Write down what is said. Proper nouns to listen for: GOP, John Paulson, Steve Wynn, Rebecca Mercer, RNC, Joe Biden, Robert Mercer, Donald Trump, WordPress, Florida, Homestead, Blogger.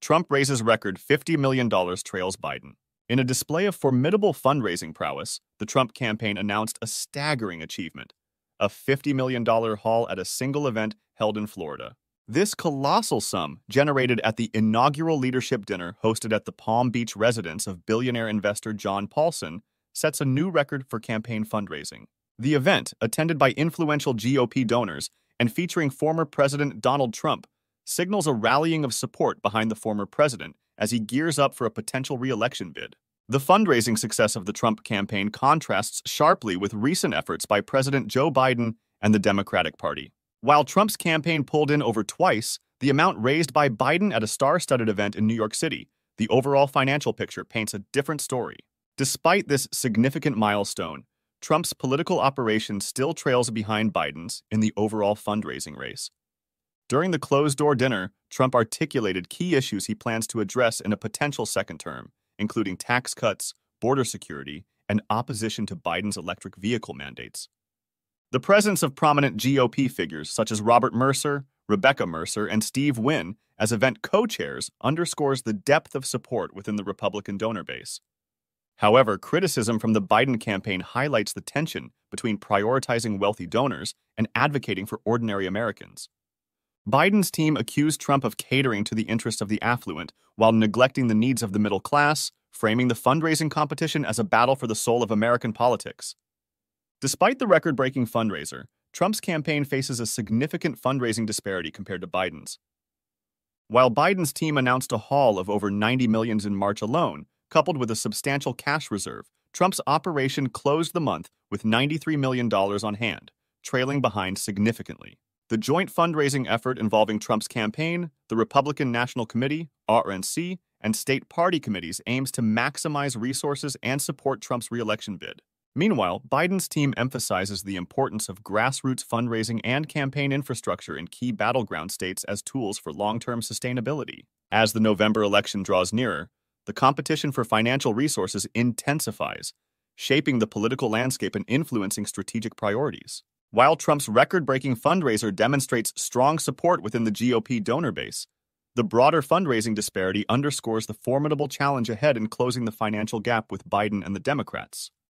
Trump raises record $50 million, trails Biden. In a display of formidable fundraising prowess, the Trump campaign announced a staggering achievement, a $50 million haul at a single event held in Florida. This colossal sum, generated at the inaugural leadership dinner hosted at the Palm Beach residence of billionaire investor John Paulson, sets a new record for campaign fundraising. The event, attended by influential GOP donors and featuring former President Donald Trump, signals a rallying of support behind the former president as he gears up for a potential re-election bid. The fundraising success of the Trump campaign contrasts sharply with recent efforts by President Joe Biden and the Democratic Party. While Trump's campaign pulled in over twice the amount raised by Biden at a star-studded event in New York City, the overall financial picture paints a different story. Despite this significant milestone, Trump's political operation still trails behind Biden's in the overall fundraising race. During the closed-door dinner, Trump articulated key issues he plans to address in a potential second term, including tax cuts, border security, and opposition to Biden's electric vehicle mandates. The presence of prominent GOP figures such as Robert Mercer, Rebecca Mercer, and Steve Wynn as event co-chairs underscores the depth of support within the Republican donor base. However, criticism from the Biden campaign highlights the tension between prioritizing wealthy donors and advocating for ordinary Americans. Biden's team accused Trump of catering to the interests of the affluent while neglecting the needs of the middle class, framing the fundraising competition as a battle for the soul of American politics. Despite the record-breaking fundraiser, Trump's campaign faces a significant fundraising disparity compared to Biden's. While Biden's team announced a haul of over $90 million in March alone, coupled with a substantial cash reserve, Trump's operation closed the month with $93 million on hand, trailing behind significantly. The joint fundraising effort involving Trump's campaign, the Republican National Committee, RNC, and state party committees aims to maximize resources and support Trump's re-election bid. Meanwhile, Biden's team emphasizes the importance of grassroots fundraising and campaign infrastructure in key battleground states as tools for long-term sustainability. As the November election draws nearer, the competition for financial resources intensifies, shaping the political landscape and influencing strategic priorities. While Trump's record-breaking fundraiser demonstrates strong support within the GOP donor base, the broader fundraising disparity underscores the formidable challenge ahead in closing the financial gap with Biden and the Democrats.